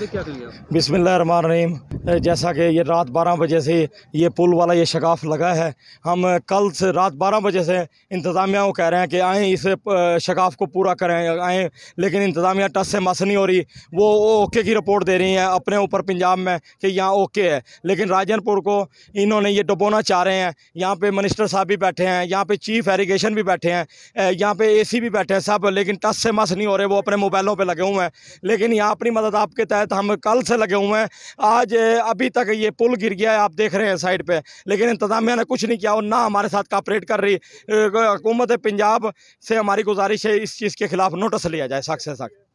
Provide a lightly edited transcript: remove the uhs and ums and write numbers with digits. बिस्मिल्लाहिर्रहमानिर्रहीम। जैसा कि ये रात 12 बजे से ये पुल वाला ये शगाफ लगा है, हम कल से रात 12 बजे से इंतज़ामिया को कह रहे हैं कि आएँ इस शगाफ को पूरा करें आएँ, लेकिन इंतज़ामिया टस से मस नहीं हो रही। वो ओके की रिपोर्ट दे रही हैं अपने ऊपर पंजाब में कि यहाँ ओके है, लेकिन राजनपुर को इन्होंने ये डुबोना चाह रहे हैं। यहाँ पर मिनिस्टर साहब भी बैठे हैं, यहाँ पर चीफ इरीगेशन भी बैठे हैं, यहाँ पर ए सी भी बैठे हैं सब, लेकिन टस से मस नहीं हो रहे। वो अपने मोबाइलों पर लगे हुए हैं, लेकिन यहाँ अपनी मदद आपके हम कल से लगे हुए हैं। आज अभी तक ये पुल गिर गया है, आप देख रहे हैं साइड पे, लेकिन इंतजामिया ने कुछ नहीं किया और ना हमारे साथ कॉपरेट कर रही। हुकूमत पंजाब से हमारी गुजारिश है इस चीज़ के खिलाफ नोटिस लिया जाए सख्त से सख्त।